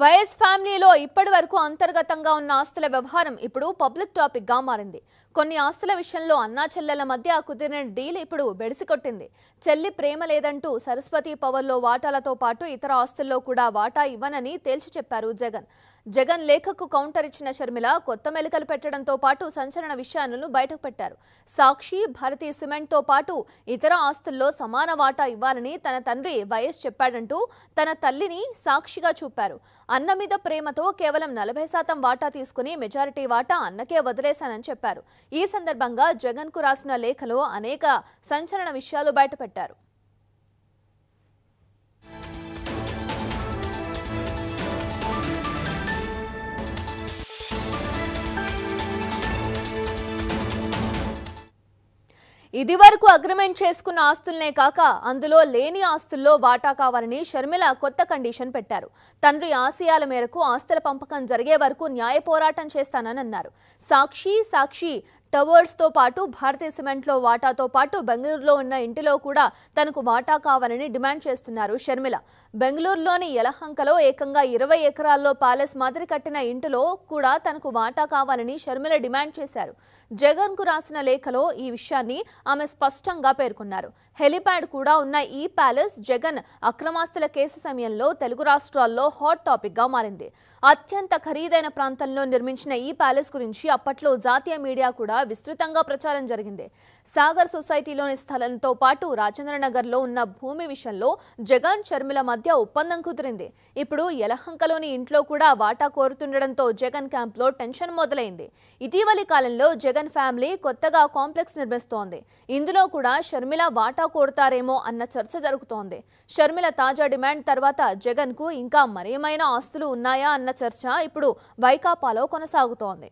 YS ఫ్యామిలీలో ఇప్పటివరకు అంతర్గతంగా ఉన్న ఆస్తుల వ్యవహారం ఇప్పుడు పబ్లిక్ టాపిక్ గా మారింది. కొన్ని ఆస్తుల విషయంలో అన్నా చెల్లెల మధ్య కుదిరిన డీల్ ఇప్పుడు బెడిసికొట్టింది. చెల్లి ప్రేమ లేదంటూ సరస్వతి పవర్లో వాటాలతో పాటు ఇతర ఆస్తుల్లో కూడా వాటా ఇవ్వనని తేల్చి చెప్పారు జగన్. జగన్ లేఖకు కౌంటర్ ఇచ్చిన షర్మిల కొత్త మెలికలు పెట్టడంతో పాటు సంచలన విషయాలను బయటకు పెట్టారు. సాక్షి, భారతీ సిమెంట్తో పాటు ఇతర ఆస్తుల్లో సమాన వాటా ఇవ్వాలని తన తండ్రి వైఎస్ చెప్పాడంటూ తన తల్లిని సాక్షిగా చూపారు. అన్న మీద ప్రేమతో కేవలం 40% వాటా తీసుకుని మెజారిటీ వాటా అన్నకే వదిలేశానని చెప్పారు. ఈ సందర్భంగా జగన్ కు రాసిన లేఖలో అనేక సంచలన విషయాలు బయటపెట్టారు. ఇదివరకు అగ్రిమెంట్ చేసుకున్న ఆస్తులనే కాక అందులో లేని ఆస్తుల్లో వాటా కావాలని షర్మిల కొత్త కండిషన్ పెట్టారు. తండ్రి ఆశయాల మేరకు ఆస్తుల పంపకం జరిగే వరకు న్యాయ పోరాటం చేస్తానని అన్నారు. సాక్షి టవర్స్తో పాటు భారతీ సిమెంట్లో వాటాతో పాటు బెంగళూరులో ఉన్న ఇంటిలో కూడా తనకు వాటా కావాలని డిమాండ్ చేస్తున్నారు షర్మిల. బెంగళూరులోని యలహంకలో ఏకంగా 20 ఎకరాల్లో ప్యాలెస్ మాదిరి కట్టిన ఇంటిలో కూడా తనకు వాటా కావాలని షర్మిల డిమాండ్ చేశారు. జగన్కు రాసిన లేఖలో ఈ విషయాన్ని ఆమె స్పష్టంగా పేర్కొన్నారు. హెలిప్యాడ్ కూడా ఉన్న ఈ ప్యాలెస్ జగన్ అక్రమాస్తుల కేసు సమయంలో తెలుగు రాష్ట్రాల్లో హాట్ టాపిక్గా మారింది. అత్యంత ఖరీదైన ప్రాంతంలో నిర్మించిన ఈ ప్యాలెస్ గురించి అప్పట్లో జాతీయ మీడియా కూడా విస్తృతంగా ప్రచారం జరిగింది. సాగర్ సొసైటీలోని స్థలంతో పాటు రాజేంద్రనగర్లో ఉన్న భూమి విషయంలో జగన్, షర్మిల మధ్య ఒప్పందం కుదిరింది. ఇప్పుడు యలహంకలోని ఇంట్లో కూడా వాటా కోరుతుండడంతో జగన్ క్యాంప్లో టెన్షన్ మొదలైంది. ఇటీవలి కాలంలో జగన్ ఫ్యామిలీ కొత్తగా కాంప్లెక్స్ నిర్మిస్తోంది. ఇందులో కూడా షర్మిల వాటా కోరుతారేమో అన్న చర్చ జరుగుతోంది. షర్మిల తాజా డిమాండ్ తర్వాత జగన్ కు ఇంకా మరేమైనా ఆస్తులు ఉన్నాయా అన్న చర్చ ఇప్పుడు వైకాపాలో కొనసాగుతోంది.